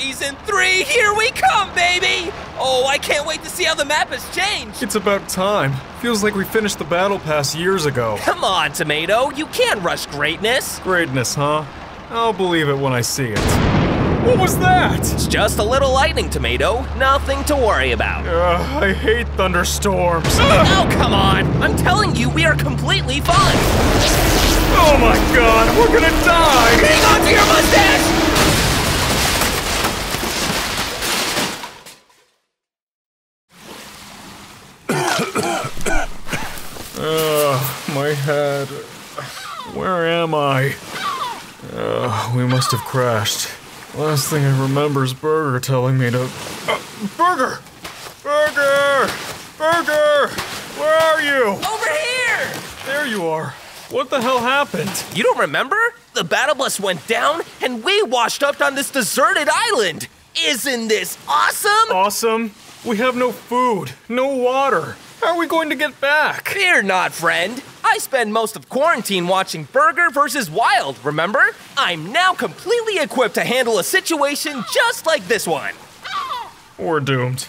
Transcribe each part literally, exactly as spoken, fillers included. Season three, here we come, baby! Oh, I can't wait to see how the map has changed! It's about time. Feels like we finished the battle pass years ago. Come on, Tomato, you can't rush greatness. Greatness, huh? I'll believe it when I see it. What was that? It's just a little lightning, Tomato. Nothing to worry about. Uh, I hate thunderstorms. Oh, come on! I'm telling you, we are completely fine! Oh my god, we're gonna die! Hang on to your mustache! My head. Where am I? Uh, we must have crashed. Last thing I remember is Burger telling me to... Uh, Burger! Burger! Burger! Where are you? Over here! There you are. What the hell happened? You don't remember? The battle bus went down and we washed up on this deserted island. Isn't this awesome? Awesome? We have no food, no water. How are we going to get back? Fear not, friend. I spend most of quarantine watching Burger versus. Wild, remember? I'm now completely equipped to handle a situation just like this one. We're doomed.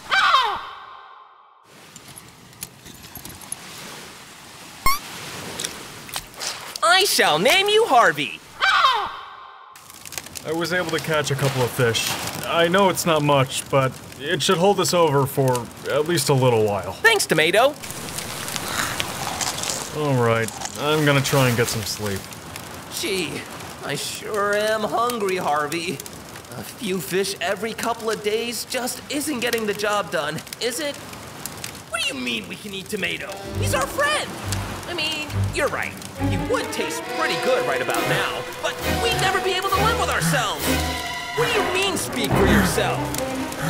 I shall name you Harvey. I was able to catch a couple of fish. I know it's not much, but it should hold us over for at least a little while. Thanks, Tomato. Alright, I'm gonna try and get some sleep. Gee, I sure am hungry, Harvey. A few fish every couple of days just isn't getting the job done, is it? What do you mean we can eat Tomato? He's our friend! I mean, you're right. He would taste pretty good right about now, but we'd never be able to live with ourselves! What do you mean, speak for yourself?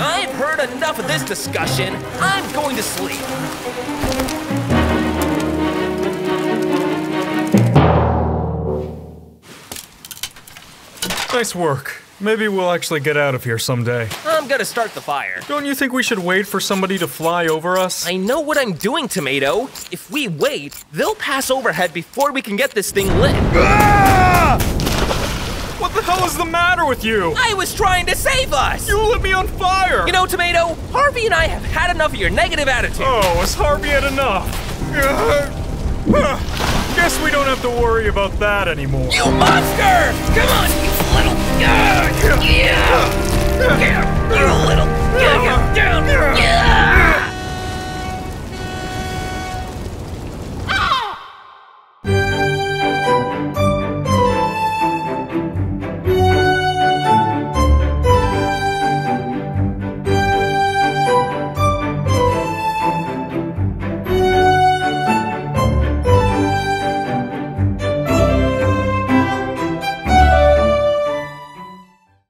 I've heard enough of this discussion. I'm going to sleep. Nice work. Maybe we'll actually get out of here someday. I'm gonna start the fire. Don't you think we should wait for somebody to fly over us? I know what I'm doing, Tomato. If we wait, they'll pass overhead before we can get this thing lit. Ah! What the hell is the matter with you? I was trying to save us! You lit me on fire! You know, Tomato, Harvey and I have had enough of your negative attitude. Oh, has Harvey had enough? Guess we don't have to worry about that anymore. You monster! Come on, you little... Yeah! Yeah!